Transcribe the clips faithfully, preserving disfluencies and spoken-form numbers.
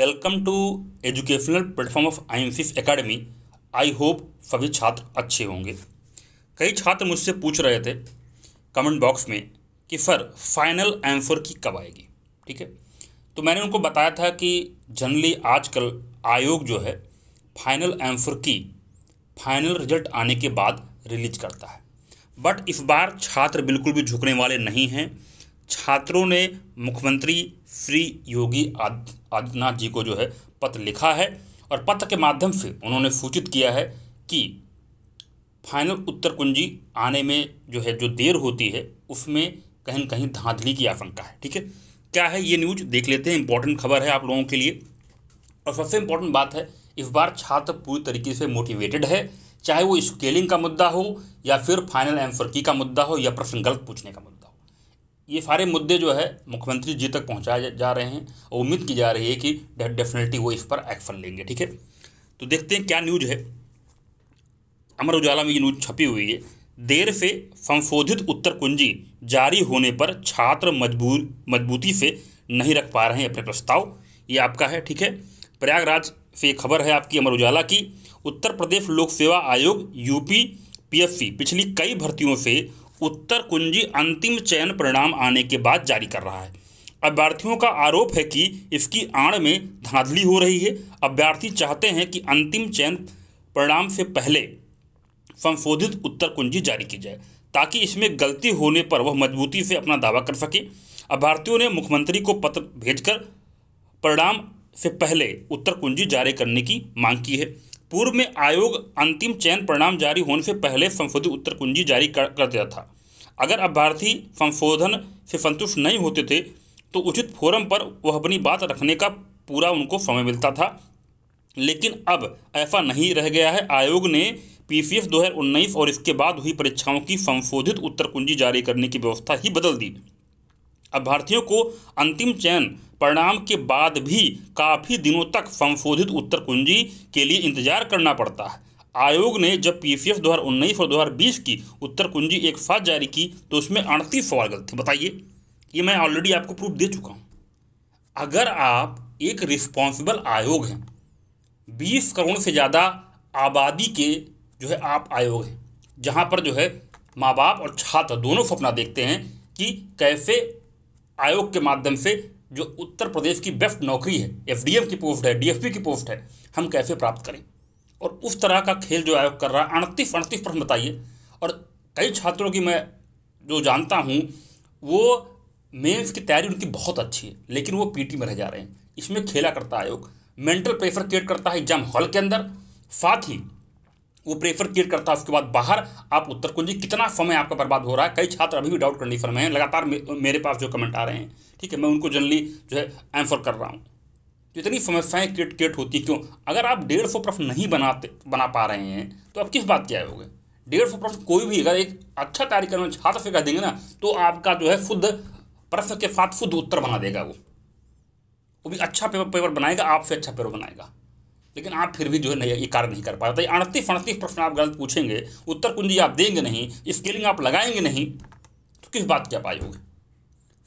Welcome to educational platform of IMCS academy. I hope सभी छात्र अच्छे होंगे। कई छात्र मुझसे पूछ रहे थे कमेंट बॉक्स में कि सर फाइनल आंसर की कब आएगी। ठीक है, तो मैंने उनको बताया था कि जनरली आजकल आयोग जो है final answer key final result आने के बाद रिलीज करता है, बट इस बार छात्र बिल्कुल भी झुकने वाले नहीं हैं। छात्रों ने मुख्यमंत्री श्री योगी आदित्यनाथ जी को जो है पत्र लिखा है और पत्र के माध्यम से उन्होंने सूचित किया है कि फाइनल उत्तर कुंजी आने में जो है जो देर होती है उसमें कहीं कहीं धांधली की आशंका है। ठीक है, क्या है ये न्यूज देख लेते हैं। इंपॉर्टेंट खबर है आप लोगों के लिए। और सबसे इम्पोर्टेंट बात है इस बार छात्र पूरी तरीके से मोटिवेटेड है, चाहे वो स्केलिंग का मुद्दा हो या फिर फाइनल आंसर की का मुद्दा हो या प्रश्न गलत पूछने का मुद्दा हो। ये सारे मुद्दे जो है मुख्यमंत्री जी तक पहुंचाए जा रहे हैं और उम्मीद की जा रही है कि डेफिनेटली वो इस पर एक्शन लेंगे। ठीक है, तो देखते हैं क्या न्यूज है। अमर उजाला में ये न्यूज छपी हुई है। देर से संशोधित उत्तर कुंजी जारी होने पर छात्र मजबूर मजबूती से नहीं रख पा रहे हैं अपने प्रस्ताव। ये आपका है। ठीक है, प्रयागराज से खबर है आपकी अमर उजाला की। उत्तर प्रदेश लोक सेवा आयोग यूपीएससी पिछली कई भर्तियों से उत्तर कुंजी अंतिम चयन परिणाम आने के बाद जारी कर रहा है। अभ्यर्थियों का आरोप है कि इसकी आड़ में धांधली हो रही है। अभ्यर्थी चाहते हैं कि अंतिम चयन परिणाम से पहले संशोधित उत्तर कुंजी जारी की जाए ताकि इसमें गलती होने पर वह मजबूती से अपना दावा कर सके। अभ्यर्थियों ने मुख्यमंत्री को पत्र भेजकर परिणाम से पहले उत्तर कुंजी जारी करने की मांग की है। पूर्व में आयोग अंतिम चयन परिणाम जारी होने से पहले संशोधित उत्तर कुंजी जारी कर, कर देता था। अगर अभ्यर्थी संशोधन से संतुष्ट नहीं होते थे तो उचित फोरम पर वह अपनी बात रखने का पूरा उनको समय मिलता था, लेकिन अब ऐसा नहीं रह गया है। आयोग ने पीसीएफ दो हज़ार उन्नीस और इसके बाद हुई परीक्षाओं की संशोधित उत्तर कुंजी जारी करने की व्यवस्था ही बदल दी। अभ्यर्थियों को अंतिम चयन परिणाम के बाद भी काफ़ी दिनों तक संशोधित उत्तर कुंजी के लिए इंतजार करना पड़ता है। आयोग ने जब पीसीएफ दो हज़ार उन्नीस और दो हज़ार बीस की उत्तर कुंजी एक साथ जारी की तो उसमें अड़तीस सवाल गलत थे। बताइए, ये मैं ऑलरेडी आपको प्रूफ दे चुका हूँ। अगर आप एक रिस्पॉन्सिबल आयोग हैं, बीस करोड़ से ज़्यादा आबादी के जो है आप आयोग हैं, जहाँ पर जो है माँ बाप और छात्र दोनों सपना देखते हैं कि कैसे आयोग के माध्यम से जो उत्तर प्रदेश की बेस्ट नौकरी है, एफडीएम की पोस्ट है, डीएफपी की पोस्ट है, हम कैसे प्राप्त करें। और उस तरह का खेल जो आयोग कर रहा है, अड़तीस अड़तीस प्रश्न बताइए। और कई छात्रों की मैं जो जानता हूँ वो मेंस की तैयारी उनकी बहुत अच्छी है, लेकिन वो पीटी में रह जा रहे हैं। इसमें खेला करता है आयोग, मेंटल प्रेशर क्रिएट करता है एग्जाम हॉल के अंदर, साथ ही वो प्रेफर क्रिएट करता है उसके बाद बाहर। आप उत्तर कुंजी कितना समय आपका बर्बाद हो रहा है। कई छात्र अभी भी डाउट कंडीशन में हैं, लगातार मे, मेरे पास जो कमेंट आ रहे हैं। ठीक है, मैं उनको जनरली जो है आंसर कर रहा हूँ। इतनी समस्याएं क्रिएट क्रिएट होती क्यों? अगर आप डेढ़ सौ प्रश्न नहीं बनाते बना पा रहे हैं तो आप किस बात के आए हो गए। डेढ़ सौ प्रश्न कोई भी अगर एक अच्छा कार्य करना छात्र से कर देंगे ना तो आपका जो है शुद्ध प्रश्न के साथ शुद्ध उत्तर बना देगा। वो वो भी अच्छा पेपर पेपर बनाएगा, आपसे अच्छा पेपर बनाएगा, लेकिन आप फिर भी जो है नहीं ये कार्य नहीं कर पाते। अड़तीस अड़तीस प्रश्न आप गलत पूछेंगे, उत्तर कुंजी आप देंगे नहीं, स्केलिंग आप लगाएंगे नहीं, तो किस बात क्या पाए होगे।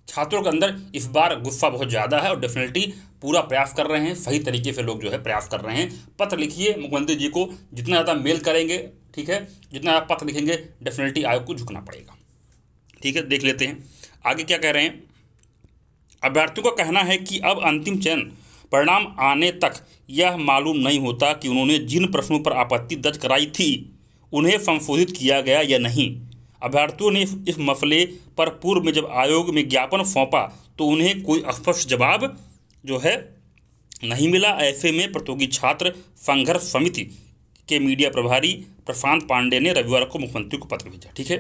छात्रों के अंदर इस बार गुस्सा बहुत ज़्यादा है और डेफिनेटली पूरा प्रयास कर रहे हैं, सही तरीके से लोग जो है प्रयास कर रहे हैं। पत्र लिखिए मुख्यमंत्री जी को, जितना ज़्यादा मेल करेंगे, ठीक है, जितना ज़्यादा पत्र लिखेंगे, डेफिनेटली आयोग को झुकना पड़ेगा। ठीक है, देख लेते हैं आगे क्या कह रहे हैं। अभ्यर्थियों का कहना है कि अब अंतिम चयन परिणाम आने तक यह मालूम नहीं होता कि उन्होंने जिन प्रश्नों पर आपत्ति दर्ज कराई थी उन्हें संशोधित किया गया या नहीं। अभ्यर्थियों ने इस मसले पर पूर्व में जब आयोग में ज्ञापन सौंपा तो उन्हें कोई स्पष्ट जवाब जो है नहीं मिला। ऐसे में प्रतियोगी छात्र संघर्ष समिति के मीडिया प्रभारी प्रशांत पांडे ने रविवार को मुख्यमंत्री को पत्र भेजा। ठीक है,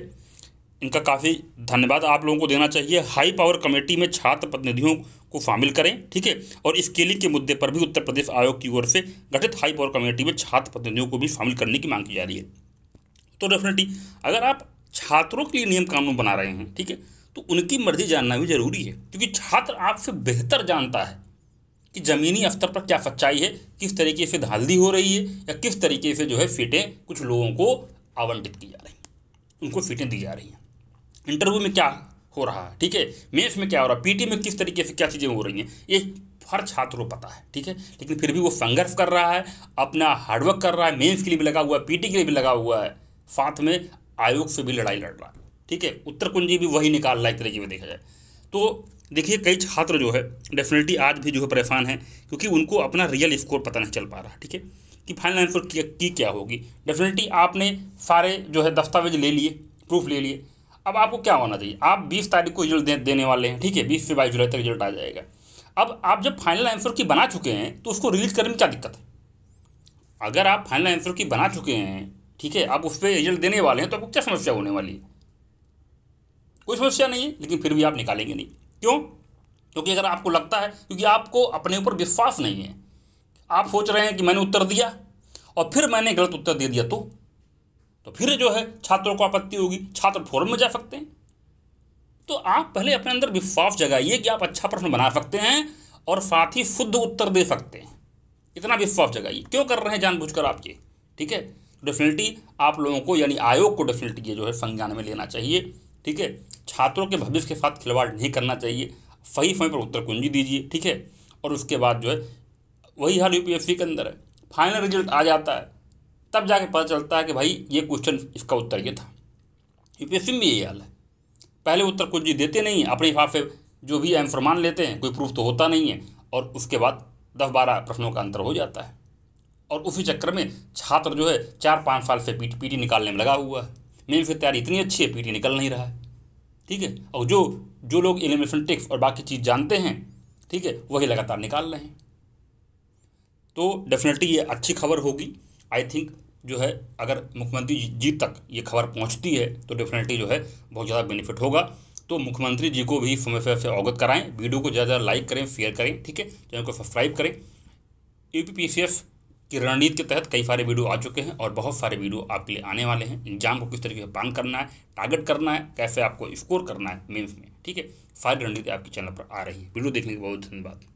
इनका काफ़ी धन्यवाद आप लोगों को देना चाहिए। हाई पावर कमेटी में छात्र प्रतिनिधियों को शामिल करें। ठीक है, और स्केलिंग के मुद्दे पर भी उत्तर प्रदेश आयोग की ओर से गठित हाई पावर कमेटी में छात्र प्रतिनिधियों को भी शामिल करने की मांग की जा रही है। तो डेफिनेटली अगर आप छात्रों के लिए नियम कानून बना रहे हैं, ठीक है, तो उनकी मर्जी जानना भी जरूरी है, क्योंकि छात्र आपसे बेहतर जानता है कि ज़मीनी स्तर पर क्या सच्चाई है, किस तरीके से धांधली हो रही है या किस तरीके से जो है सीटें कुछ लोगों को आवंटित की जा रही हैं, उनको सीटें दी जा रही हैं, इंटरव्यू में क्या हो रहा है, ठीक है, मेंस में क्या हो रहा है, पीटी में किस तरीके से क्या चीज़ें हो रही हैं। ये हर छात्र को पता है, ठीक है। लेकिन फिर भी वो संघर्ष कर रहा है, अपना हार्डवर्क कर रहा है, मेंस के लिए भी लगा हुआ है, पीटी के लिए भी लगा हुआ है, साथ में आयोग से भी लड़ाई लड़ रहा है, ठीक है। उत्तर कुंजी भी वही निकाल रहा है एक तरीके में देखा जाए तो। देखिए कई छात्र जो है डेफिनेटली आज भी जो है परेशान हैं, क्योंकि उनको अपना रियल स्कोर पता नहीं चल पा रहा, ठीक है, कि फाइनल आंसर की, की क्या होगी। डेफिनेटली आपने सारे जो है दस्तावेज ले लिए, प्रूफ ले लिए, अब आपको क्या होना चाहिए, आप बीस तारीख को रिजल्ट दे, देने वाले हैं, ठीक है, बीस से बाईस जुलाई तक रिजल्ट आ जाएगा। अब आप जब फाइनल आंसर की बना चुके हैं तो उसको रिलीज करने में क्या दिक्कत है। अगर आप फाइनल आंसर की बना चुके हैं, ठीक है, आप उस पर रिजल्ट देने वाले हैं तो आपको क्या समस्या होने वाली है, कोई समस्या नहीं है। लेकिन फिर भी आप निकालेंगे नहीं, क्यों, क्योंकि अगर आपको लगता है, क्योंकि आपको अपने ऊपर विश्वास नहीं है। आप सोच रहे हैं कि मैंने उत्तर दिया और फिर मैंने गलत उत्तर दे दिया तो तो फिर जो है छात्रों को आपत्ति होगी, छात्र फोरम में जा सकते हैं। तो आप पहले अपने अंदर विश्वास जगाइए कि आप अच्छा प्रश्न बना सकते हैं और साथ ही शुद्ध उत्तर दे सकते हैं, इतना विश्वास जगाइए। क्यों कर रहे हैं जानबूझकर आपके, ठीक है। डेफिनेटली आप लोगों को यानी आयोग को डेफिनेटली ये जो है संज्ञान में लेना चाहिए, ठीक है। छात्रों के भविष्य के साथ खिलवाड़ नहीं करना चाहिए, सही समय पर उत्तर कुंजी दीजिए, ठीक है। और उसके बाद जो है वही हाल यूपीएससी के अंदर है, फाइनल रिजल्ट आ जाता है तब जाके पता चलता है कि भाई ये क्वेश्चन इसका उत्तर ये था। यूपीएससी में यही हाल है, पहले उत्तर कुंजी देते नहीं, अपने हिसाब से जो भी आंसर मान लेते हैं, कोई प्रूफ तो होता नहीं है, और उसके बाद दस बारह प्रश्नों का अंतर हो जाता है। और उसी चक्कर में छात्र जो है चार पाँच साल से पीटी पीटी निकालने में लगा हुआ है, मेन से तैयारी इतनी अच्छी है, पीटी निकल नहीं रहा है, ठीक है। और जो जो लोग एलिमिनेशन टिक्स और बाकी चीज़ जानते हैं, ठीक है, वही लगातार निकाल रहे हैं। तो डेफिनेटली ये अच्छी खबर होगी, आई थिंक जो है अगर मुख्यमंत्री जी तक ये खबर पहुंचती है तो डेफिनेटली जो है बहुत ज़्यादा बेनिफिट होगा। तो मुख्यमंत्री जी को भी समय से अवगत कराएं, वीडियो को ज़्यादा लाइक करें, शेयर करें, ठीक है, चैनल को सब्सक्राइब करें। यूपी पीसीएफ की रणनीति के तहत कई सारे वीडियो आ चुके हैं और बहुत सारे वीडियो आपके लिए आने वाले हैं। एग्जाम को किस तरीके से प्लान करना है, टारगेट करना है, कैसे आपको स्कोर करना है मेंस में, ठीक है, सारी रणनीति आपके चैनल पर आ रही है। वीडियो देखने के बहुत धन्यवाद।